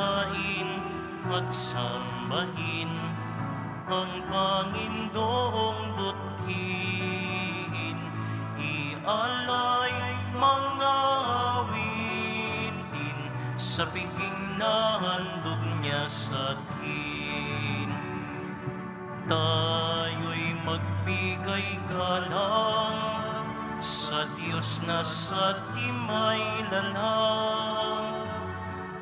pagpalain at sambahin ang Panginoong Buthin. Ialay mga awitin sa piging na handog niya sa atin. Tayo'y magbigay galang sa Diyos na sa timay lalang.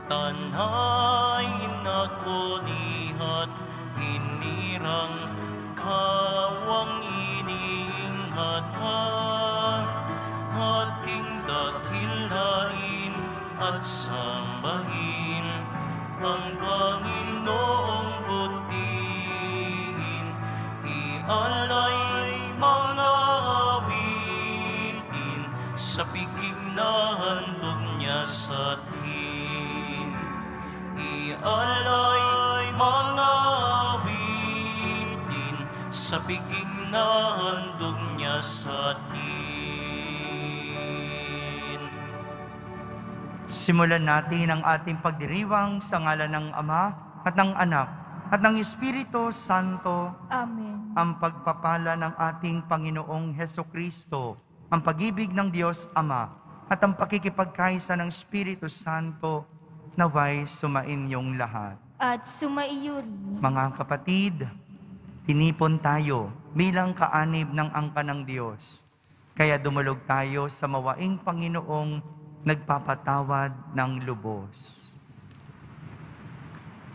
Tanayin ako nihat hinirang kawang iniinghatan. Ating dakilain at sambahin ang Panginoong Buthin. Ialay mga awitin sa piging na handog niya sa atin. Ialay mga awitin sa piging na handog niya sa atin. Simulan natin ang ating pagdiriwang sa ngalan ng Ama at ng Anak at ng Espiritu Santo. Amen. Ang pagpapala ng ating Panginoong Hesukristo, ang pag-ibig ng Diyos Ama, at ang pakikipagkaisa ng Espiritu Santo naway sumainyong lahat. At sumaiyo rin. Mga kapatid, tinipon tayo bilang kaanib ng angka ng Diyos. Kaya dumulog tayo sa mawaing Panginoong nagpapatawad ng lubos.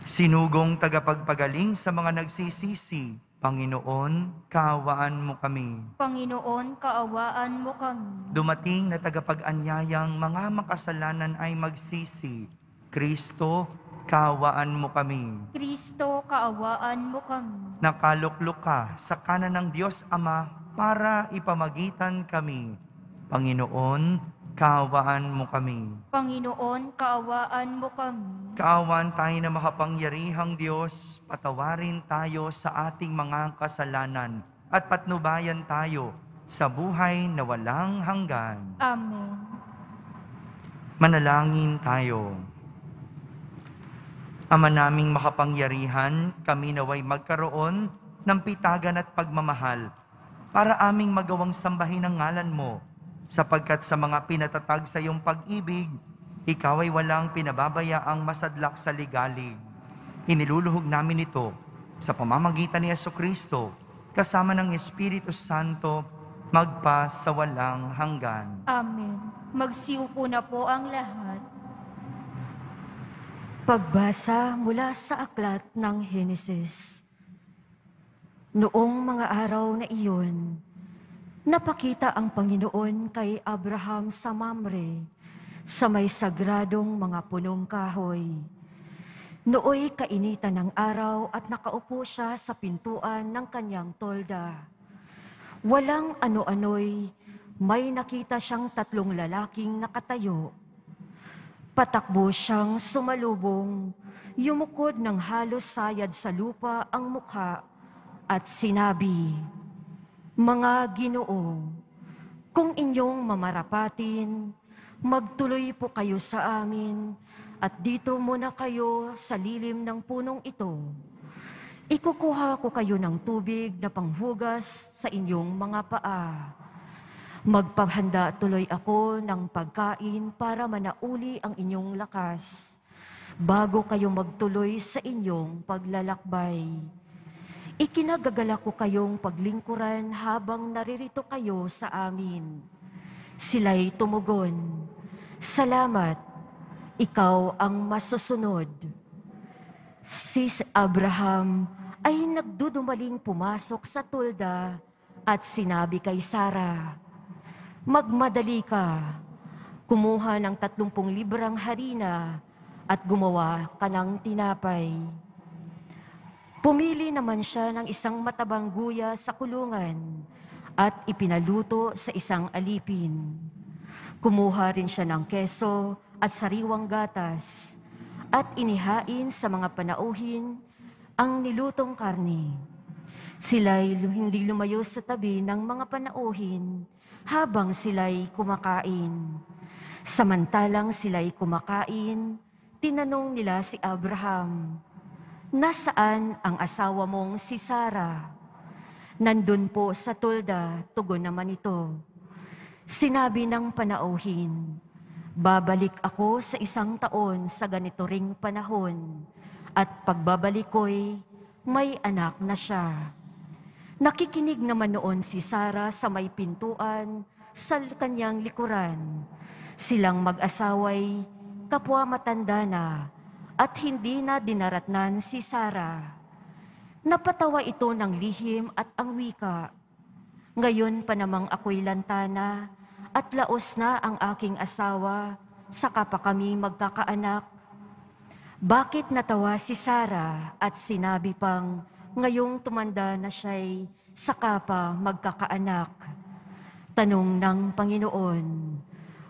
Sinugong tagapagpagaling sa mga nagsisisi, Panginoon, kaawaan mo kami. Panginoon, kaawaan mo kami. Dumating na tagapag-anyayang mga makasalanan ay magsisi, Kristo, kaawaan mo kami. Kristo, kaawaan mo kami. Nakaluklok ka sa kanan ng Diyos Ama para ipamagitan kami, Panginoon, kaawaan mo kami. Panginoon, kaawaan mo kami. Kaawaan tayo na makapangyarihang Diyos, patawarin tayo sa ating mga kasalanan at patnubayan tayo sa buhay na walang hanggan. Amen. Manalangin tayo. Ama naming makapangyarihan, kami naway magkaroon ng pitagan at pagmamahal para aming magawang sambahin ang ngalan mo. Sapagkat sa mga pinatatag sa iyong pag-ibig, ikaw ay walang pinababayaang masadlak sa ligalig. Iniluluhog namin ito sa pamamagitan ni Jesucristo, kasama ng Espiritu Santo, magpa sa walang hanggan. Amen. Magsiupo na po ang lahat. Pagbasa mula sa aklat ng Henesis. Noong mga araw na iyon, napakita ang Panginoon kay Abraham sa Mamre, sa may sagradong mga punong kahoy. Nooy kainitan ng araw at nakaupo siya sa pintuan ng kanyang tolda. Walang ano-ano'y may nakita siyang tatlong lalaking nakatayo. Patakbo siyang sumalubong, yumukod ng halos sayad sa lupa ang mukha at sinabi, "Mga Ginoo, kung inyong mamarapatin, magtuloy po kayo sa amin at dito muna kayo sa lilim ng punong ito. Ikukuha ko kayo ng tubig na panghugas sa inyong mga paa. Magpahanda tuloy ako ng pagkain para manauli ang inyong lakas bago kayo magtuloy sa inyong paglalakbay. Ikinagagala ko kayong paglingkuran habang naririto kayo sa amin." Sila'y tumugon, "Salamat, ikaw ang masusunod." Si Abraham ay nagdudumaling pumasok sa tulda at sinabi kay Sara, "Magmadali ka, kumuha ng 30 librang harina at gumawa ka ng tinapay." Pumili naman siya ng isang matabang guya sa kulungan at ipinaluto sa isang alipin. Kumuha rin siya ng keso at sariwang gatas at inihain sa mga panauhin ang nilutong karne. Sila'y hindi lumayo sa tabi ng mga panauhin habang sila'y kumakain. Samantalang sila'y kumakain, Tinanong nila si Abraham, "Nasaan ang asawa mong si Sarah?" "Nandun po sa tulda," tugon naman ito. Sinabi ng panauhin, "Babalik ako sa 1 taon sa ganito ring panahon, at pagbabalik ko'y may anak na siya." Nakikinig naman noon si Sarah sa may pintuan sa kanyang likuran. Silang mag-asaway kapwa matanda na at hindi na dinaratnan si Sarah. Napatawa ito ng lihim at ang wika, "Ngayon pa namang ako'y lantana at laos na ang aking asawa, saka pa kami magkakaanak." Bakit natawa si Sarah at sinabi pang ngayong tumanda na siya'y saka pa magkakaanak? Tanong ng Panginoon,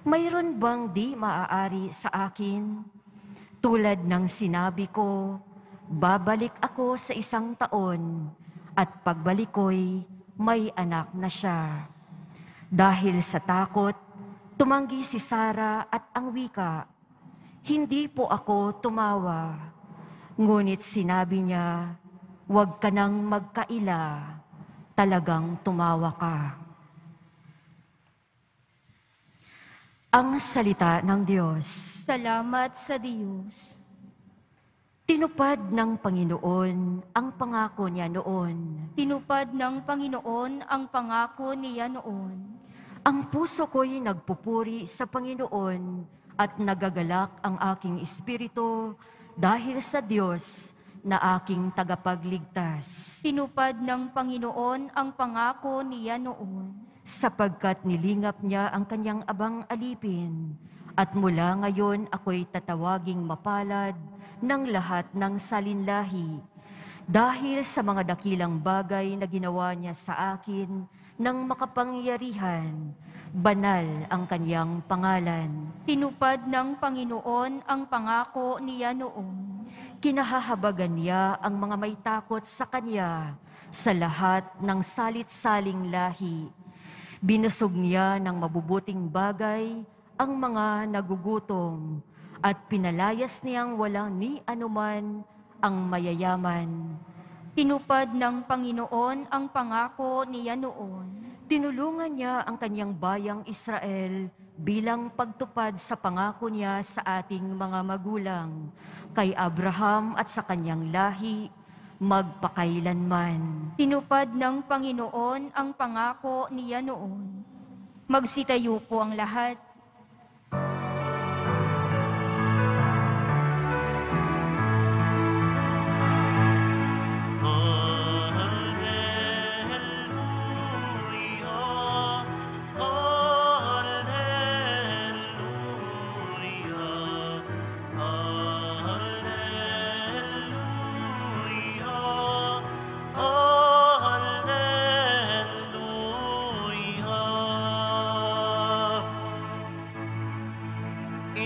"Mayroon bang di maaari sa akin? Tulad ng sinabi ko, babalik ako sa 1 taon at pagbalik ko'y may anak na siya." Dahil sa takot, tumanggi si Sarah at ang wika, "Hindi po ako tumawa." Ngunit sinabi niya, "Huwag ka nang magkaila, talagang tumawa ka." Ang salita ng Diyos. Salamat sa Diyos. Tinupad ng Panginoon ang pangako niya noon. Tinupad ng Panginoon ang pangako niya noon. Ang puso ko'y nagpupuri sa Panginoon, at nagagalak ang aking espiritu dahil sa Diyos na aking tagapagligtas. Tinupad ng Panginoon ang pangako niya noon. Sapagkat nilingap niya ang kanyang abang alipin, at mula ngayon ako'y tatawaging mapalad ng lahat ng salinlahi. Dahil sa mga dakilang bagay na ginawa niya sa akin ng makapangyarihan, banal ang kanyang pangalan. Tinupad ng Panginoon ang pangako niya noon. Kinahahabagan niya ang mga may takot sa kanya sa lahat ng salit-saling lahi. Binusog niya ng mabubuting bagay ang mga nagugutom, at pinalayas niyang walang ni anuman ang mayayaman. Tinupad ng Panginoon ang pangako niya noon. Tinulungan niya ang kanyang bayang Israel bilang pagtupad sa pangako niya sa ating mga magulang, kay Abraham at sa kanyang lahi, magpakailanman. Tinupad ng Panginoon ang pangako niya noon. Magsitayo po ang lahat.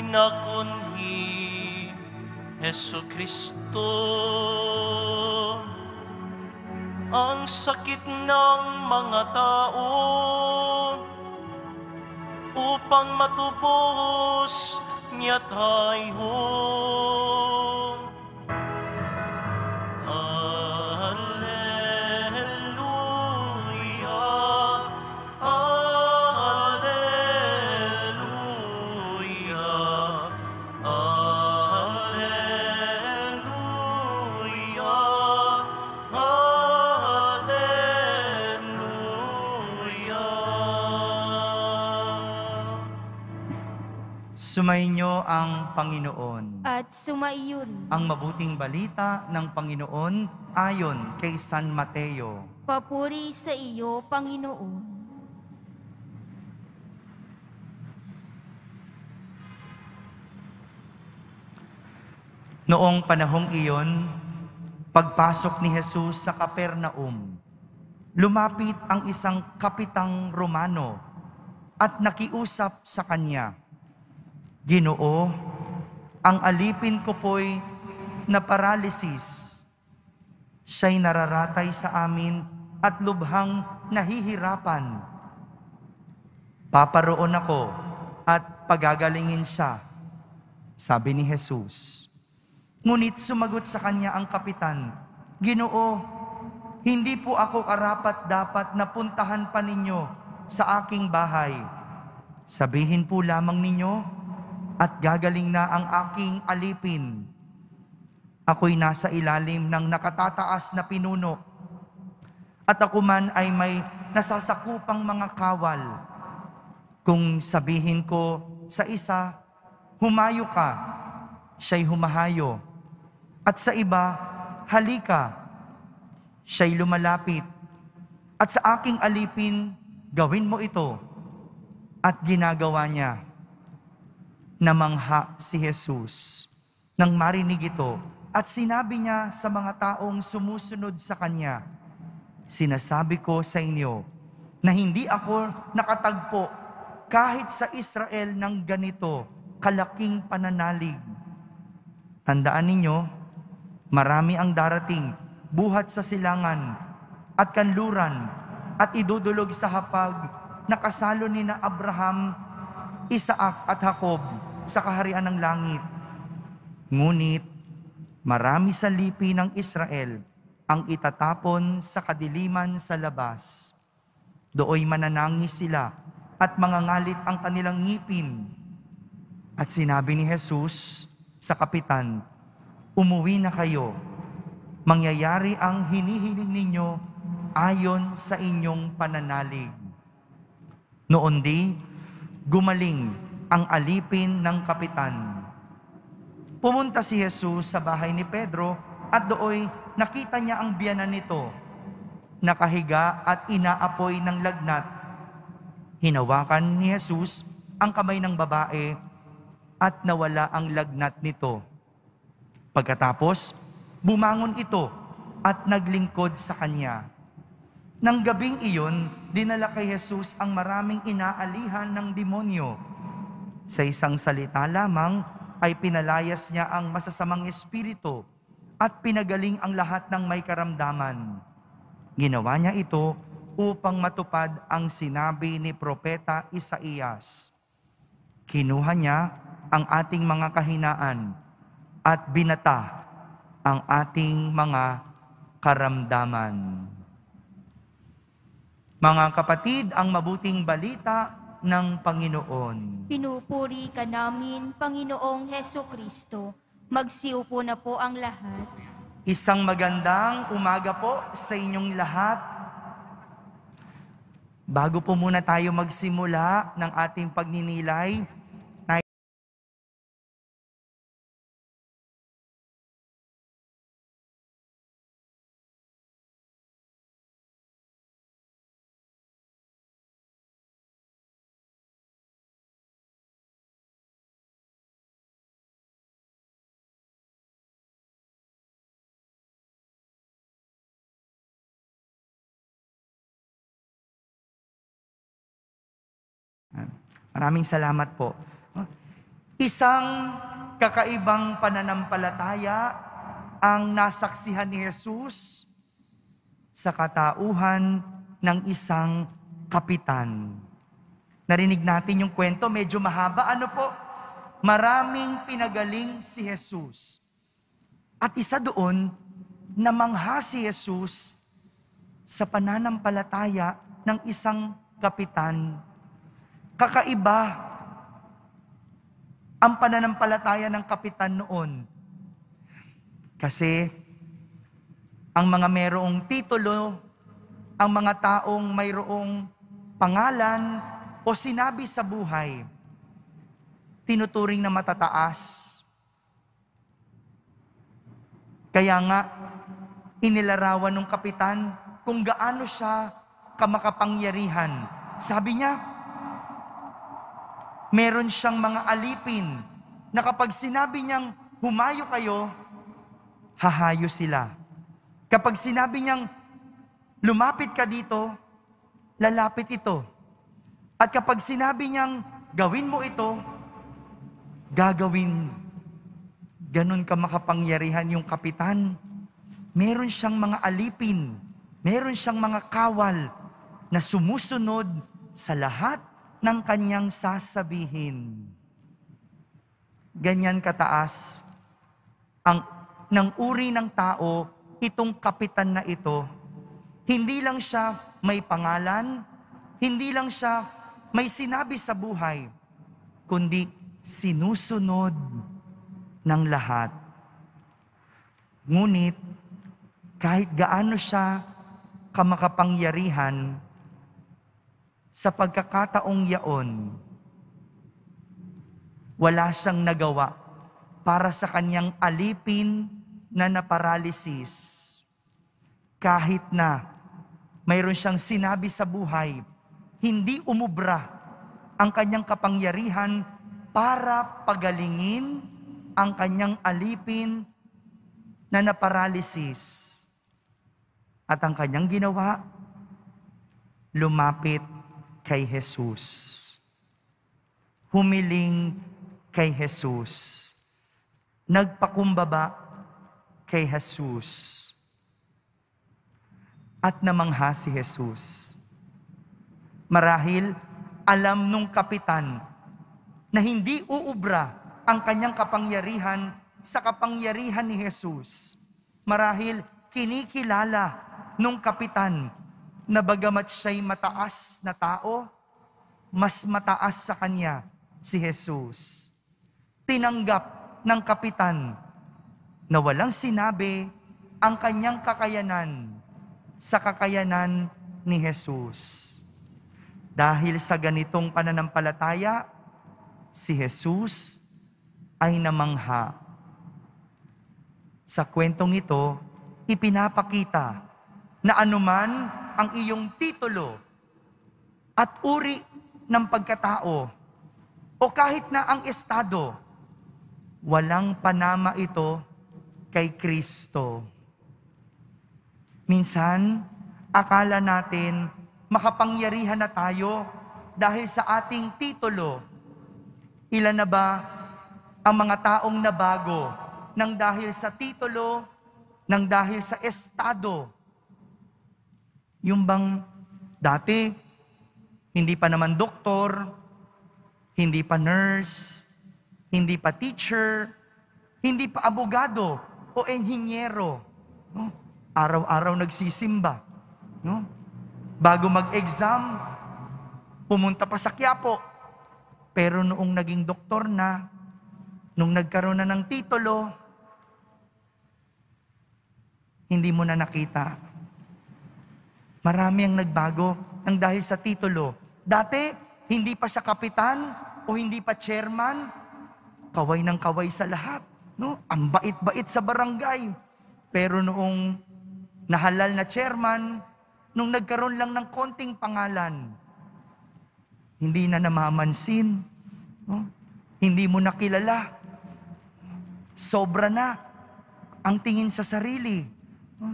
Nakunhi Hesu Kristo, ang sakit ng mga tao upang matubos niya tayo. Sumainyo ang Panginoon. At sumaiyon. Ang mabuting balita ng Panginoon ayon kay San Mateo. Papuri sa iyo, Panginoon. Noong panahong iyon, pagpasok ni Jesus sa Kapernaum, lumapit ang isang kapitang Romano at nakiusap sa kanya, "Ginoo, ang alipin ko po'y naparalisis. Siya'y nararatay sa amin at lubhang nahihirapan. Paparoon ako at pagagalingin siya." Sabi ni Jesus. Ngunit sumagot sa kanya ang kapitan, Ginoo, hindi po ako karapat-dapat na puntahan pa ninyo sa aking bahay. Sabihin po lamang ninyo at gagaling na ang aking alipin. Ako'y nasa ilalim ng nakatataas na pinuno at ako man ay may nasasakupang mga kawal. Kung sabihin ko sa isa, humayo ka, siya'y humahayo. At sa iba, halika, siya'y lumalapit. At sa aking alipin, gawin mo ito. At ginagawa niya. Namangha si Jesus nang marinig ito. At sinabi niya sa mga taong sumusunod sa Kanya, sinasabi ko sa inyo na hindi ako nakatagpo kahit sa Israel ng ganito kalaking pananalig. Tandaan ninyo, marami ang darating buhat sa silangan at kanluran at idudulog sa hapag na kasalo nina Abraham, Isaak at Jacob sa kaharian ng langit. Ngunit, marami sa lipi ng Israel ang itatapon sa kadiliman sa labas. Dooy mananangis sila at mangangalit ang kanilang ngipin. At sinabi ni Jesus sa kapitan, umuwi na kayo. Mangyayari ang hinihiling ninyo ayon sa inyong pananalig. Noon di, gumaling ang alipin ng kapitan. Pumunta si Jesus sa bahay ni Pedro at dooy nakita niya ang biyanan nito, nakahiga at inaapoy ng lagnat. Hinawakan ni Jesus ang kamay ng babae at nawala ang lagnat nito. Pagkatapos, bumangon ito at naglingkod sa kanya. Nang gabing iyon, dinala kay Jesus ang maraming inaalihan ng demonyo. Sa isang salita lamang, ay pinalayas niya ang masasamang espiritu at pinagaling ang lahat ng may karamdaman. Ginawa niya ito upang matupad ang sinabi ni Propeta Isaías. Kinuha niya ang ating mga kahinaan at binata ang ating mga karamdaman. Mga kapatid, ang mabuting balita ng Panginoon. Pinupuri ka namin, Panginoong Hesukristo. Magsiupo na po ang lahat. Isang magandang umaga po sa inyong lahat. Bago po muna tayo magsimula ng ating pagninilay, maraming salamat po. Isang kakaibang pananampalataya ang nasaksihan ni Jesus sa katauhan ng isang kapitan. Narinig natin yung kwento, medyo mahaba. Ano po? Maraming pinagaling si Jesus. At isa doon, namangha si Jesus sa pananampalataya ng isang kapitan. Kakaiba ang pananampalataya ng kapitan noon. Kasi ang mga mayroong titulo, ang mga taong mayroong pangalan o sinabi sa buhay, tinuturing na matataas. Kaya nga, inilarawan ng kapitan kung gaano siya kamakapangyarihan. Sabi niya, meron siyang mga alipin na kapag sinabi niyang humayo kayo, hahayo sila. Kapag sinabi niyang lumapit ka dito, lalapit ito. At kapag sinabi niyang gawin mo ito, gagawin. Ganun ka makapangyarihan yung kapitan. Meron siyang mga alipin, meron siyang mga kawal na sumusunod sa lahat ng kanyang sasabihin. ganyan kataas ng uri ng tao, itong kapitan na ito. Hindi lang siya may pangalan, hindi lang siya may sinabi sa buhay, kundi sinusunod ng lahat. Ngunit, kahit gaano siya kamakapangyarihan, sa pagkakataong yaon, wala siyang nagawa para sa kanyang alipin na naparalisis. Kahit na mayroon siyang sinabi sa buhay, hindi umubra ang kanyang kapangyarihan para pagalingin ang kanyang alipin na naparalisis. At ang kanyang ginawa, lumapit kay Jesus. Humiling kay Jesus. Nagpakumbaba kay Jesus. At namangha si Jesus. Marahil, alam nung kapitan na hindi uubra ang kanyang kapangyarihan sa kapangyarihan ni Jesus. Marahil, kinikilala nung kapitan na bagamat siya'y mataas na tao, mas mataas sa kanya si Jesus. Tinanggap ng kapitan na walang sinabi ang kanyang kakayanan sa kakayanan ni Jesus. Dahil sa ganitong pananampalataya, si Jesus ay namangha. Sa kwentong ito, ipinapakita na anuman ang iyong titulo at uri ng pagkatao o kahit na ang estado, walang panama ito kay Kristo. Minsan, akala natin makapangyarihan na tayo dahil sa ating titulo. Ilan na ba ang mga taong nabago nang dahil sa titulo, nang dahil sa estado? Yung bang dati, hindi pa naman doktor, hindi pa nurse, hindi pa teacher, hindi pa abogado o enhinyero. No? Araw-araw nagsisimba. No? Bago mag-exam, pumunta pa sa Quiapo. Pero noong naging doktor na, nung nagkaroon na ng titulo, hindi mo na nakita. Marami ang nagbago nang dahil sa titulo. Dati, hindi pa siya kapitan o hindi pa chairman. Kaway ng kaway sa lahat. No? Ang bait-bait sa barangay. Pero noong nahalal na chairman, nung nagkaroon lang ng konting pangalan, hindi na namamansin. No? Hindi mo nakilala. Sobra na ang tingin sa sarili. No?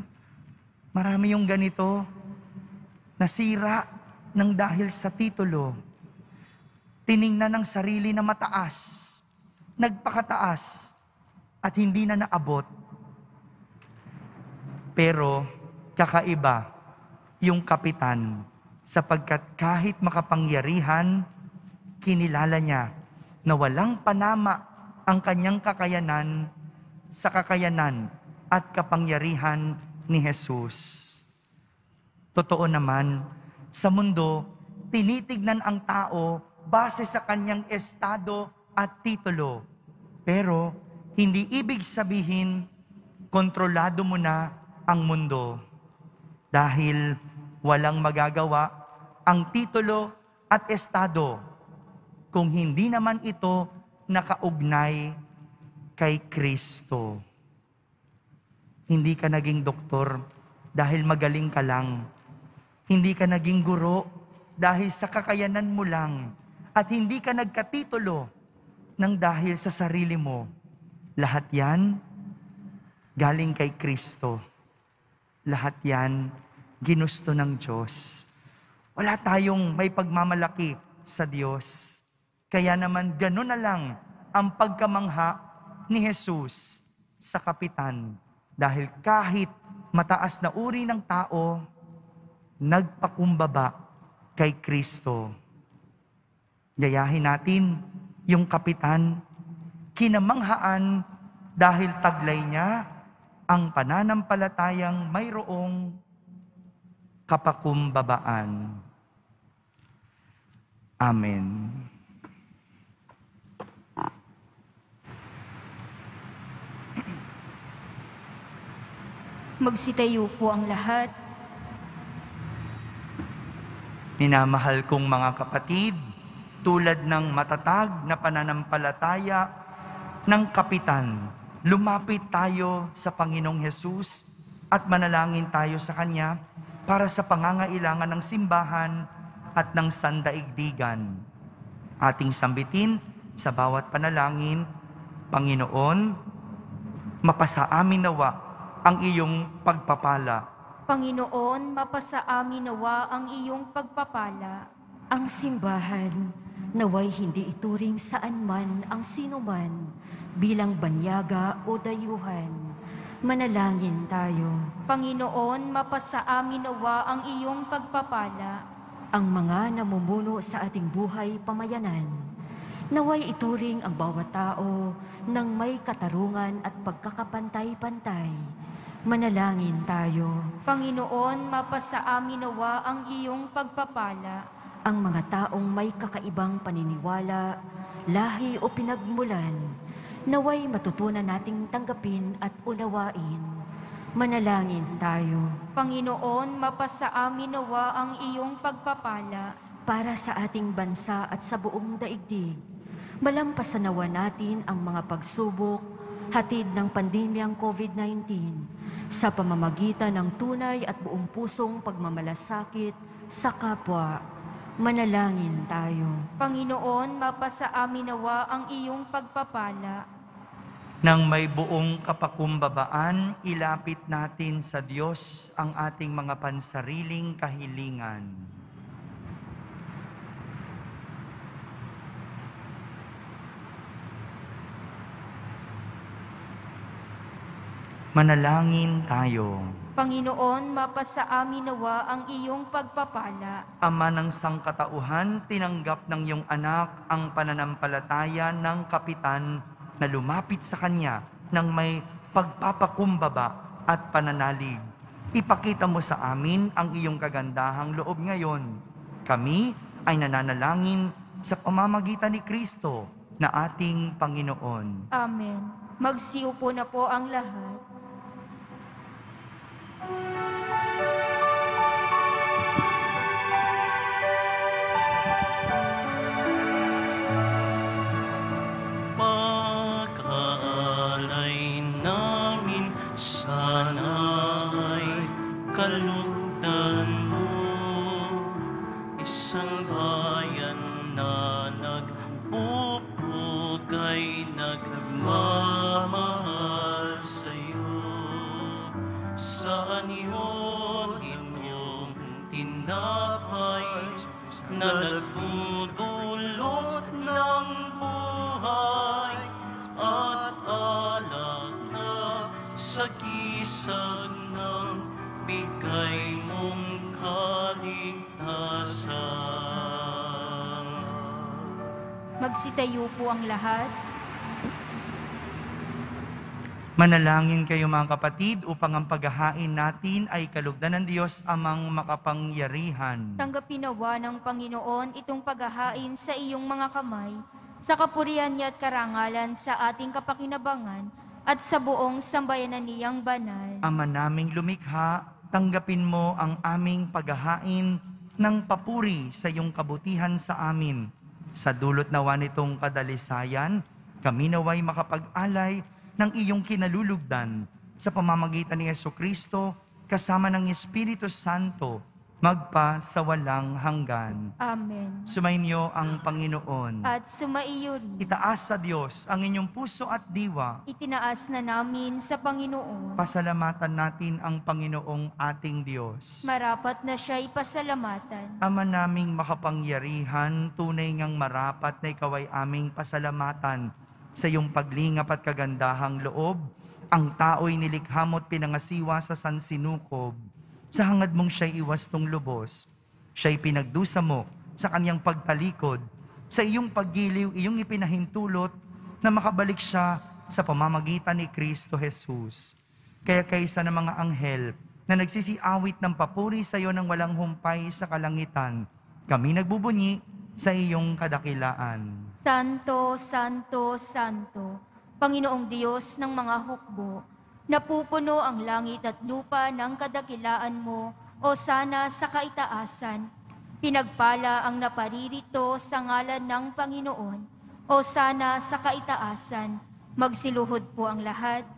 Marami yung ganito. Nasira ng dahil sa titulo. Tiningnan ng sarili na mataas, nagpakataas, at hindi na naabot. Pero kakaiba yung kapitan sapagkat kahit makapangyarihan, kinilala niya na walang panama ang kanyang kakayanan sa kakayanan at kapangyarihan ni Jesus. Totoo naman, sa mundo, tinitignan ang tao base sa kanyang estado at titulo. Pero, hindi ibig sabihin, kontrolado mo na ang mundo. Dahil walang magagawa ang titulo at estado kung hindi naman ito nakaugnay kay Kristo. Hindi ka naging doktor dahil magaling ka lang. Hindi ka naging guro dahil sa kakayanan mo lang. At hindi ka nagkatitulo ng dahil sa sarili mo. Lahat yan galing kay Kristo. Lahat yan ginusto ng Diyos. Wala tayong may pagmamalaki sa Diyos. Kaya naman ganun na lang ang pagkamangha ni Jesus sa kapitan. Dahil kahit mataas na uri ng tao, nagpakumbaba kay Kristo. Gayahin natin yung kapitan kinamanghaan dahil taglay niya ang pananampalatayang mayroong kapakumbabaan. Amen. Magsitayo po ang lahat. Minamahal kong mga kapatid, tulad ng matatag na pananampalataya ng kapitan, lumapit tayo sa Panginoong Hesus at manalangin tayo sa Kanya para sa pangangailangan ng simbahan at ng sandaigdigan. Ating sambitin sa bawat panalangin, Panginoon, mapasa amin nawa ang iyong pagpapala. Panginoon, mapasa amin nawa ang iyong pagpapala. Ang simbahan, naway hindi ituring saan man ang sinuman bilang banyaga o dayuhan. Manalangin tayo. Panginoon, mapasa amin nawa ang iyong pagpapala. Ang mga namumuno sa ating buhay pamayanan, naway ituring ang bawat tao ng may katarungan at pagkakapantay-pantay. Manalangin tayo. Panginoon, mapasa amin nawa ang iyong pagpapala. Ang mga taong may kakaibang paniniwala, lahi o pinagmulan, naway matutunan nating tanggapin at unawain. Manalangin tayo. Panginoon, mapasa amin nawa ang iyong pagpapala. Para sa ating bansa at sa buong daigdig, malampasan nawa natin ang mga pagsubok hatid ng pandemyang COVID-19 sa pamamagitan ng tunay at buong pusong pagmamalasakit sa kapwa. Manalangin tayo. Panginoon, mapasa amin nawa ang iyong pagpapala. Nang may buong kapakumbabaan, ilapit natin sa Diyos ang ating mga pansariling kahilingan. Manalangin tayo. Panginoon, mapasa amin nawa ang iyong pagpapala. Ama ng sangkatauhan, tinanggap ng iyong anak ang pananampalataya ng kapitan na lumapit sa kanya ng may pagpapakumbaba at pananalig. Ipakita mo sa amin ang iyong kagandahang loob ngayon. Kami ay nananalangin sa pamamagitan ni Kristo na ating Panginoon. Amen. Magsiupo na po ang lahat. Pag-alay namin sana'y kalugdan mo, isang bayan na nagpupugay, nagmamahal sa'yo. Saan yun inyong tinapay na nagdudulot ng buhay at alak na sa kisag ng bigay mong kaligtasan? Magsitayo po ang lahat. Manalangin kayo mga kapatid upang ang paghahain natin ay kalugdan ng Diyos amang makapangyarihan. Tanggapin nawa ng Panginoon itong paghahain sa iyong mga kamay, sa kapurihan niya at karangalan sa ating kapakinabangan at sa buong sambayanan niyang banal. Ama naming lumikha, tanggapin mo ang aming paghahain ng papuri sa iyong kabutihan sa amin. Sa dulot nawa nitong kadalisayan, kami naway makapag-alay ng iyong kinalulugdan sa pamamagitan ni Jesucristo kasama ng Espiritu Santo magpa sa walang hanggan. Amen. Sumainyo ang Panginoon. At sumaiyo rin. Itaas sa Diyos ang inyong puso at diwa. Itinaas na namin sa Panginoon. Pasalamatan natin ang Panginoong ating Diyos. Marapat na siya'y pasalamatan. Ama naming makapangyarihan, tunay ngang marapat na ikaw ay aming pasalamatan. Sa iyong paglingap at kagandahang loob, ang tao'y nilikhamot pinangasiwa sa sansinukob. Sa hangad mong siya'y iwastong lubos, siya'y pinagdusa mo sa kanyang pagtalikod. Sa iyong paggiliw, iyong ipinahintulot na makabalik siya sa pamamagitan ni Kristo Jesus. Kaya kaysa ng mga anghel na nagsisiawit ng papuri sa iyo ng walang humpay sa kalangitan, kami nagbubunyi sa iyong kadakilaan. Santo, Santo, Santo, Panginoong Diyos ng mga hukbo, napupuno ang langit at lupa ng kadakilaan mo, o sana sa kaitaasan. Pinagpala ang naparirito sa ngalan ng Panginoon, o sana sa kaitaasan. Magsiluhod po ang lahat.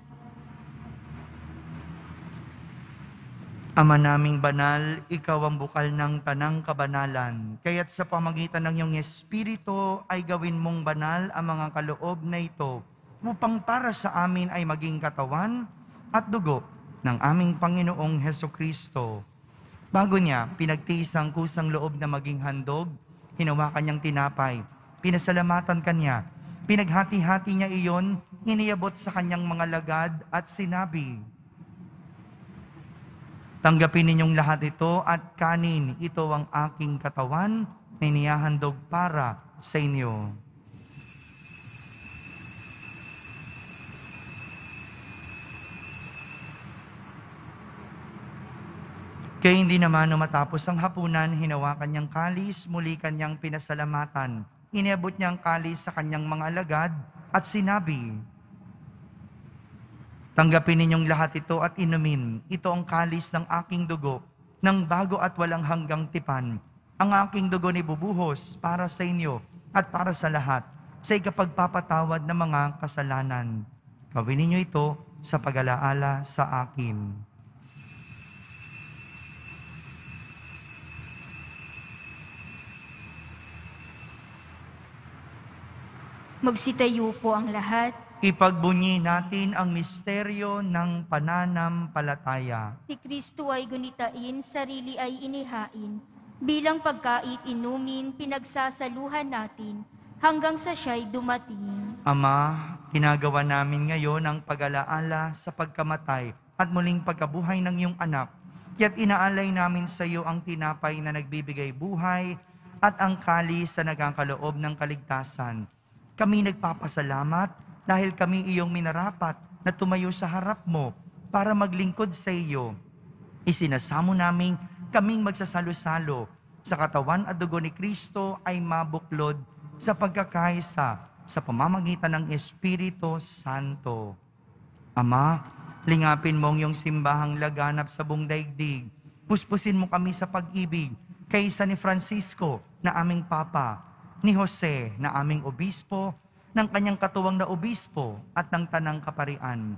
Ama naming banal, ikaw ang bukal ng tanang kabanalan, kaya't sa pamagitan ng iyong Espiritu ay gawin mong banal ang mga kaloob na ito, upang para sa amin ay maging katawan at dugo ng aming Panginoong Hesukristo. Bago niya pinagtiis ang kusang loob na maging handog, hinawakan niyang tinapay, pinasalamatan kanya, pinaghati-hati niya iyon, iniabot sa kanyang mga lagad at sinabi, "Tanggapin ninyong lahat ito at kanin, ito ang aking katawan na inihahandog para sa inyo." Kaya hindi naman matapos ang hapunan, hinawakan niyang kalis, muli kanyang pinasalamatan, iniabot niya ang kalis sa kanyang mga alagad at sinabi, "Tanggapin ninyong lahat ito at inumin. Ito ang kalis ng aking dugo, ng bago at walang hanggang tipan. Ang aking dugo ni bubuhos para sa inyo at para sa lahat, sa ikapagpapatawad ng mga kasalanan. Gawin ninyo ito sa pag-alaala sa akin." Magsitayo po ang lahat. Ipagbunyi natin ang misteryo ng pananampalataya. Si Kristo ay gunitain, sarili ay inihain. Bilang pagkait inumin, pinagsasaluhan natin, hanggang sa siya'y dumating. Ama, ginagawa namin ngayon ang pag-alaala sa pagkamatay at muling pagkabuhay ng iyong anak. Kaya't inaalay namin sa iyo ang tinapay na nagbibigay buhay at ang kalis sa nagkakaloob ng kaligtasan. Kami nagpapasalamat dahil kami iyong minarapat na tumayo sa harap mo para maglingkod sa iyo. Isinasamo namin kaming magsasalo-salo sa katawan at dugo ni Kristo ay mabuklod sa pagkakaisa sa pamamagitan ng Espiritu Santo. Ama, lingapin mong iyong simbahang laganap sa buong daigdig. Puspusin mo kami sa pag-ibig kaysa ni Francisco na aming Papa, ni Jose na aming Obispo, ng kanyang katuwang na obispo at ng tanang kaparian.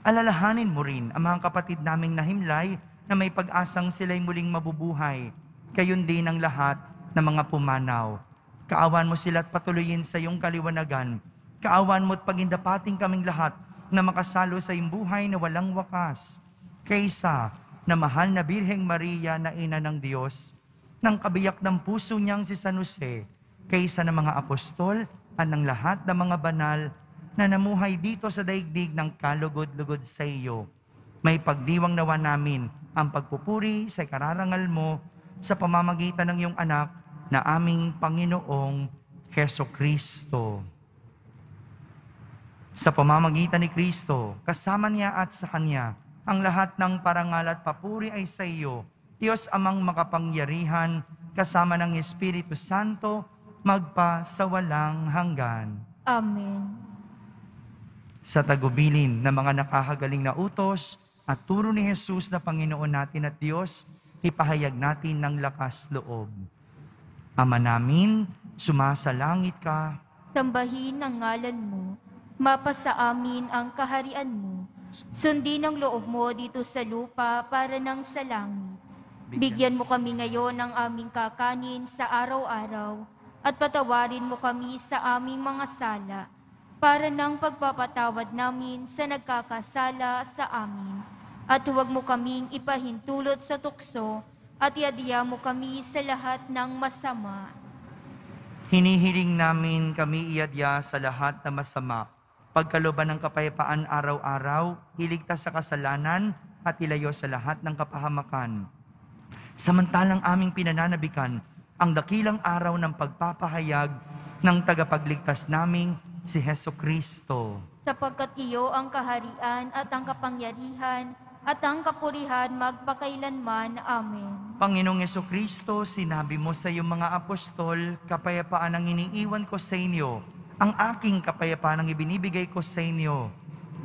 Alalahanin mo rin ang mga kapatid naming nahimlay na may pag-asang sila'y muling mabubuhay. Gayon din ang lahat ng mga pumanaw. Kaawan mo sila at patuloyin sa iyong kaliwanagan. Kaawan mo at pagindapating kaming lahat na makasalo sa iyong buhay na walang wakas. Kaysa na mahal na Birheng Maria na ina ng Diyos, ng kabiyak ng puso niyang si San Jose, kaysa ng mga apostol, at ng lahat ng mga banal na namuhay dito sa daigdig ng kalugod-lugod sa iyo. May pagdiwang nawa namin ang pagpupuri sa ikararangal mo sa pamamagitan ng iyong anak na aming Panginoong Hesukristo. Sa pamamagitan ni Kristo, kasama niya at sa kanya, ang lahat ng parangal at papuri ay sa iyo, Diyos amang makapangyarihan, kasama ng Espiritu Santo, magpa sa walang hanggan. Amen. Sa tagubilin ng mga nakakagaling na utos at turo ni Jesus na Panginoon natin at Diyos, ipahayag natin ng lakas loob. Ama namin, sumasalangit ka. Sambahin ang ngalan mo, mapasa amin ang kaharian mo. Sundin ang loob mo dito sa lupa para nang sa langit. Bigyan mo kami ngayon ng aming kakanin sa araw-araw, at patawarin mo kami sa aming mga sala, para nang pagpapatawad namin sa nagkakasala sa amin. At huwag mo kaming ipahintulot sa tukso, at iadya mo kami sa lahat ng masama. Hinihiling namin kami iadya sa lahat ng masama. Pagkalooban ng kapayapaan araw-araw, iligtas sa kasalanan, at ilayo sa lahat ng kapahamakan. Samantalang aming pinananabikan ang dakilang araw ng pagpapahayag ng tagapagligtas naming si Jesucristo. Sapagkat iyo ang kaharian at ang kapangyarihan at ang kapurihan magpakailanman. Amen. Panginoong Jesucristo, sinabi mo sa iyong mga apostol, kapayapaan ang iniiwan ko sa inyo, ang aking kapayapaan ang ibinibigay ko sa inyo.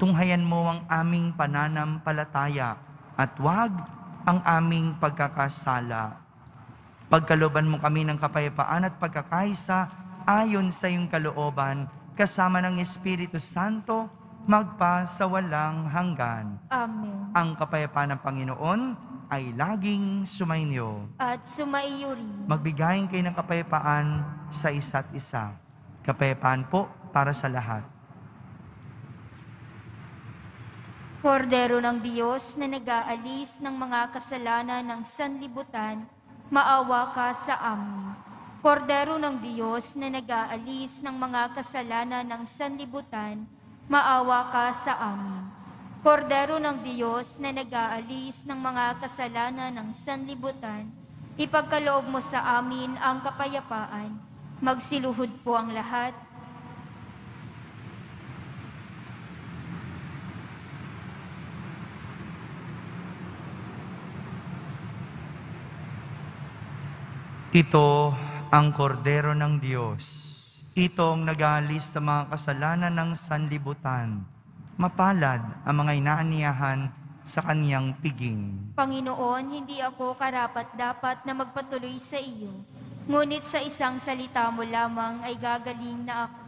Tunghayan mo ang aming pananampalataya at huwag ang aming pagkakasala. Pagkalooban mo kami ng kapayapaan at pagkakaisa ayon sa iyong kalooban, kasama ng Espiritu Santo, magpa sa walang hanggan. Amen. Ang kapayapaan ng Panginoon ay laging sumainyo. At sumaiyo rin. Magbigayin kayo ng kapayapaan sa isa't isa. Kapayapaan po para sa lahat. Kordero ng Diyos na nag-aalis ng mga kasalanan ng sanlibutan, maawa ka sa amin. Kordero ng Diyos na nag-aalis ng mga kasalanan ng sanlibutan, maawa ka sa amin. Kordero ng Diyos na nag-aalis ng mga kasalanan ng sanlibutan, ipagkaloob mo sa amin ang kapayapaan. Magsiluhod po ang lahat. Ito ang kordero ng Diyos. Ito ang nag-aalis sa mga kasalanan ng sanlibutan. Mapalad ang mga inaaniyahan sa kaniyang piging. Panginoon, hindi ako karapat-dapat na magpatuloy sa iyo. Ngunit sa isang salita mo lamang ay gagaling na ako.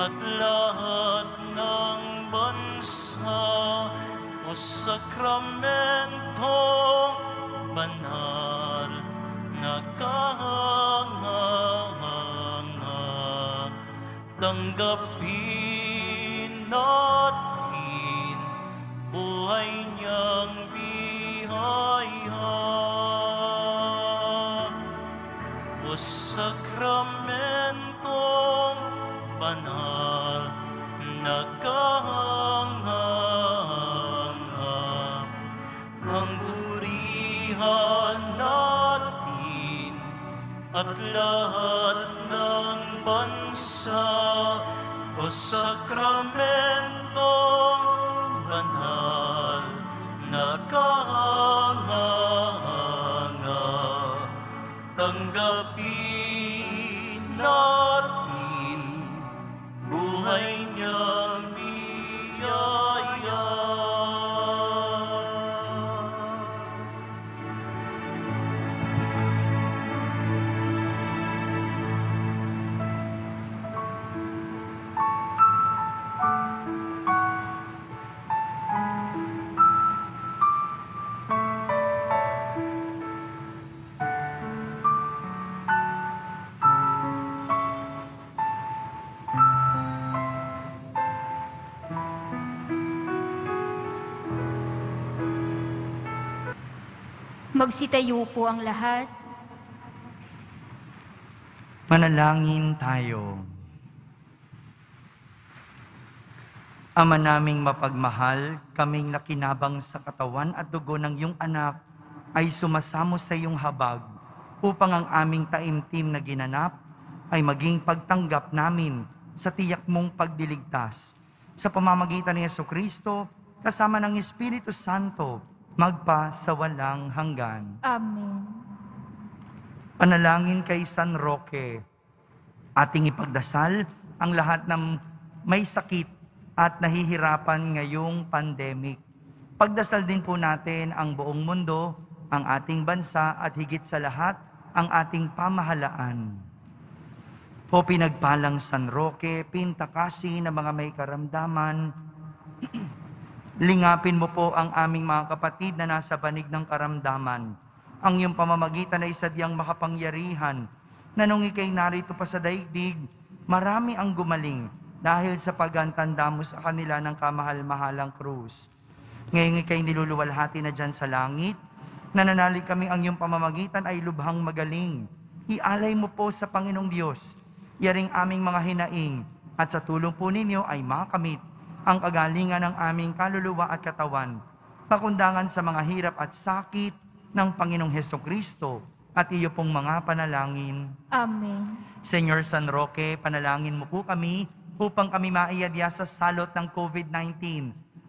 at lahat ng bansa o sakramento banal na kahanga-hanga. Tanggapin natin buhay niyang biyaya o sakramentong banal na kahanga-hanga. Panggurihan natin at lahat ng bansa o sakramentong banal na kahanga-hanga. Tanggapin natin buhay niyang biyaya. Magsitayo po ang lahat. Manalangin tayo. Ama naming mapagmahal, kaming nakinabang sa katawan at dugo ng iyong anak ay sumasamo sa iyong habag upang ang aming taimtim na ginanap ay maging pagtanggap namin sa tiyak mong pagdiligtas. Sa pamamagitan ni Jesucristo, kasama ng Espiritu Santo, magpa sa walang hanggan. Amen. Panalangin kay San Roque, ating ipagdasal ang lahat ng may sakit at nahihirapan ngayong pandemic. Pagdasal din po natin ang buong mundo, ang ating bansa at higit sa lahat ang ating pamahalaan. O pinagpalang San Roque, pintakasi ng mga may karamdaman, lingapin mo po ang aming mga kapatid na nasa banig ng karamdaman. Ang iyong pamamagitan ay sadyang makapangyarihan. Na nung ikay narito pa sa daigdig, marami ang gumaling dahil sa pagantanda mo sa kanila ng kamahal-mahalang krus. Ngayong ikay niluluwalhati na dyan sa langit, nananalig kami ang iyong pamamagitan ay lubhang magaling. Ialay mo po sa Panginoong Diyos, yaring aming mga hinaing, at sa tulong po ninyo ay makamit ang kagalingan ng aming kaluluwa at katawan, pakundangan sa mga hirap at sakit ng Panginoong Jesucristo at iyo pong mga panalangin. Amen. Señor San Roque, panalangin mo po kami upang kami maiadya sa salot ng COVID-19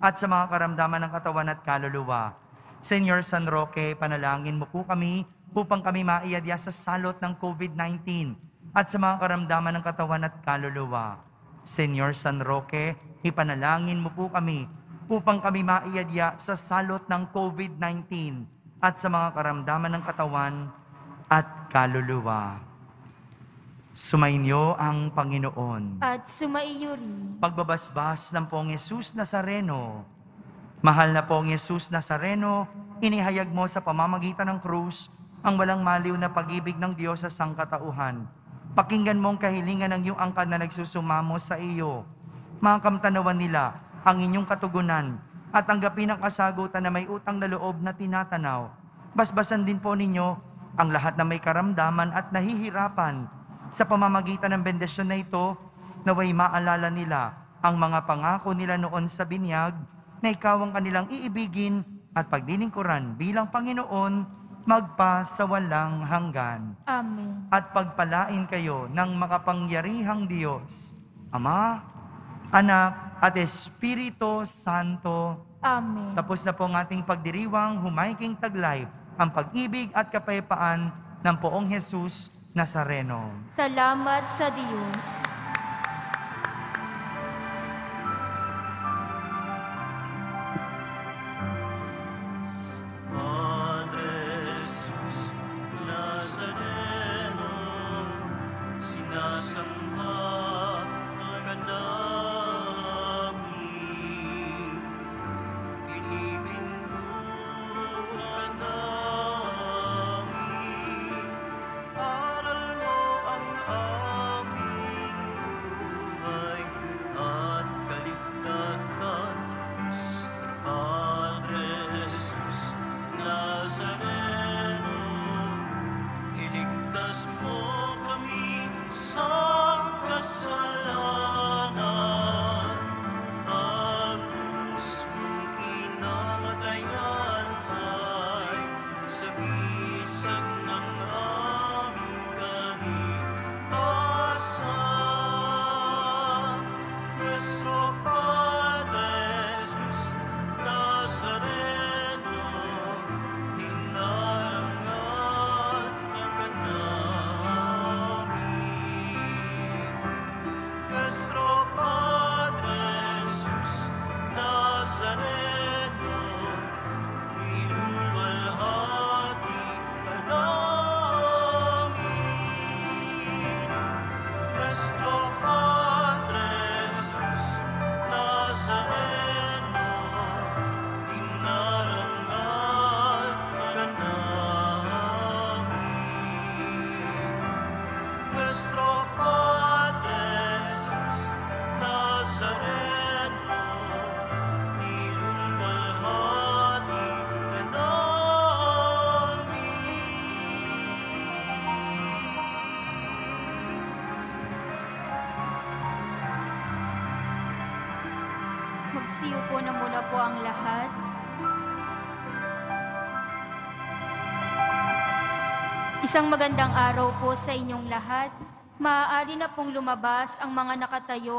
at sa mga karamdaman ng katawan at kaluluwa. Señor San Roque, panalangin mo po kami upang kami maiadya sa salot ng COVID-19 at sa mga karamdaman ng katawan at kaluluwa. Señor San Roque, ipanalangin mo po kami upang kami maiadya sa salot ng COVID-19 at sa mga karamdaman ng katawan at kaluluwa. Sumainyo ang Panginoon. At sumaiyo rin. Pagbabasbas ng Poong Hesus Nazareno. Mahal na Poong Hesus Nazareno, inihayag mo sa pamamagitan ng krus ang walang maliw na pag-ibig ng Diyos sa sangkatauhan. Pakinggan mo ang kahilingan ng iyong angkan na nagsusumamo sa iyo. Makamtanawan nila ang inyong katugunan at tanggapin ang kasagutan na may utang na loob na tinatanaw. Basbasan din po ninyo ang lahat na may karamdaman at nahihirapan sa pamamagitan ng bendisyon na ito, naway maalala nila ang mga pangako nila noon sa binyag na ikaw ang kanilang iibigin at pagdiningkuran bilang Panginoon magpa sa walang hanggan. Amen. At pagpalain kayo ng makapangyarihang Diyos, Ama, Anak, at Espiritu Santo. Amen. Tapos na po ang ating pagdiriwang, humaiking taglay ang pag-ibig at kapayapaan ng Poong Hesus Nazareno. Salamat sa Diyos. Nazareno, sinasamba ka na. iligtas mo kami sa kasalanan at usong kinamatayan ay sagisag ng aming kaligtasan. Yeso Padre Jesus Nazareno, siupo na muna po ang lahat. Isang magandang araw po sa inyong lahat. Maaari na pong lumabas ang mga nakatayo.